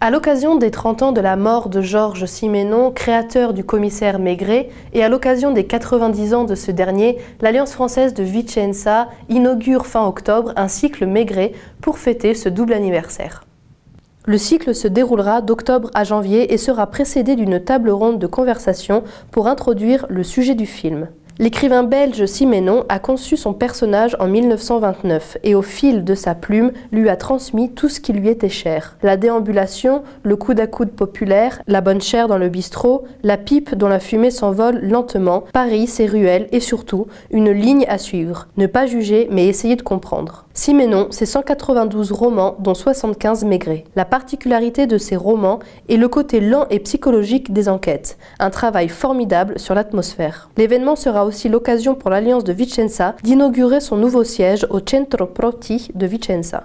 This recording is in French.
À l'occasion des 30 ans de la mort de Georges Simenon, créateur du commissaire Maigret, et à l'occasion des 90 ans de ce dernier, l'Alliance française de Vicenza inaugure fin octobre un cycle Maigret pour fêter ce double anniversaire. Le cycle se déroulera d'octobre à janvier et sera précédé d'une table ronde de conversation pour introduire le sujet du film. L'écrivain belge Simenon a conçu son personnage en 1929 et au fil de sa plume lui a transmis tout ce qui lui était cher. La déambulation, le coude à coude populaire, la bonne chère dans le bistrot, la pipe dont la fumée s'envole lentement, Paris, ses ruelles et surtout une ligne à suivre. Ne pas juger mais essayer de comprendre. Simenon, c'est 192 romans dont 75 Maigret. La particularité de ces romans est le côté lent et psychologique des enquêtes. Un travail formidable sur l'atmosphère. L'événement sera aussi l'occasion pour l'Alliance de Vicenza d'inaugurer son nouveau siège au Centro Proti de Vicenza.